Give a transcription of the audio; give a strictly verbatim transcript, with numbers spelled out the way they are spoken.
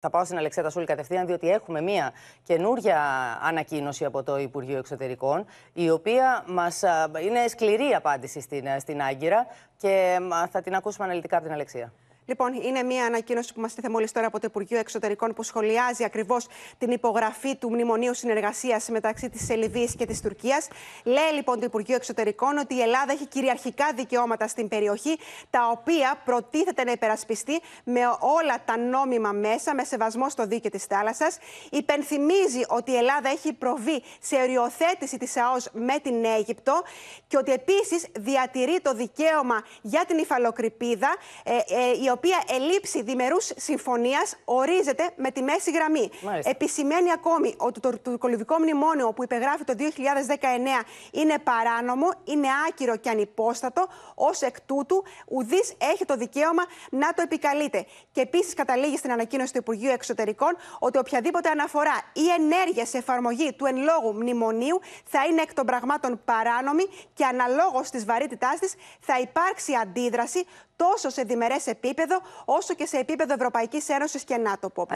Θα πάω στην Αλεξία Τασούλη κατευθείαν, διότι έχουμε μία καινούρια ανακοίνωση από το Υπουργείο Εξωτερικών, η οποία μας είναι σκληρή απάντηση στην, στην Άγκυρα και θα την ακούσουμε αναλυτικά από την Αλεξία. Λοιπόν, είναι μια ανακοίνωση που μας τίθε μόλις τώρα από το Υπουργείο Εξωτερικών που σχολιάζει ακριβώς την υπογραφή του Μνημονίου Συνεργασίας μεταξύ της Λιβύης και της Τουρκίας. Λέει λοιπόν το Υπουργείο Εξωτερικών ότι η Ελλάδα έχει κυριαρχικά δικαιώματα στην περιοχή, τα οποία προτίθεται να υπερασπιστεί με όλα τα νόμιμα μέσα, με σεβασμό στο δίκαιο της θάλασσας. Υπενθυμίζει ότι η Ελλάδα έχει προβεί σε οριοθέτηση της ΑΟΣ με την Αίγυπτο και ότι επίσης διατηρεί το δικαίωμα για την υφαλοκρηπίδα, ε, ε, η οποία ελήψη διμερούς συμφωνίας ορίζεται με τη μέση γραμμή. Μάλιστα. Επισημαίνει ακόμη ότι το τουρκολιβικό μνημόνιο που υπεγράφει το δύο χιλιάδες δεκαεννέα είναι παράνομο, είναι άκυρο και ανυπόστατο, ως εκ τούτου ουδής έχει το δικαίωμα να το επικαλείται. Και επίσης καταλήγει στην ανακοίνωση του Υπουργείου Εξωτερικών ότι οποιαδήποτε αναφορά ή ενέργεια σε εφαρμογή του εν λόγου μνημονίου θα είναι εκ των πραγμάτων παράνομη και αναλόγως της βαρύτητάς της θα υπάρξει αντίδραση τόσο σε διμερές επίπεδο, όσο και σε επίπεδο Ευρωπαϊκής Ένωσης και ΝΑΤΟ.